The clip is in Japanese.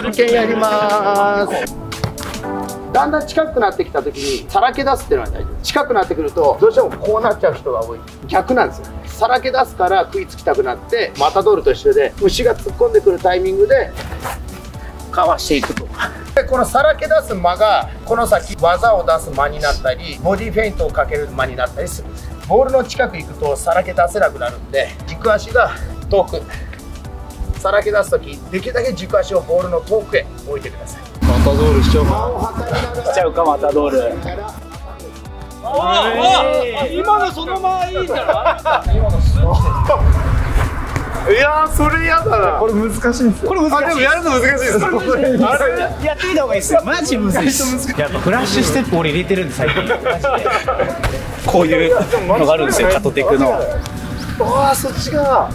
する券やります。だんだん近くなってきた時にさらけ出すっていうのは大事です。近くなってくるとどうしてもこうなっちゃう人が多い。逆なんですよね。さらけ出すから食いつきたくなって、またドルと一緒で虫が突っ込んでくるタイミングでかわしていくと。でこのさらけ出す間がこの先技を出す間になったり、ボディフェイントをかける間になったりするんです。ボールの近く行くとさらけ出せなくなるんで、軸足が遠く、さらけ出す時できるだけ軸足をボールの遠くへ置いてください。またドールしちゃうか。しちゃうか、またドール。今のそのままいいんじゃない？今のスッて。いやー、それやだな。これ難しいんですよ。これ難しい。でもやるの難しいです。あれやってみた方がいいですよ。マジ難しい。やっぱフラッシュステップ俺入れてるんで最近。こういうのがあるんですよ、カトテクの。ああ、そっちが。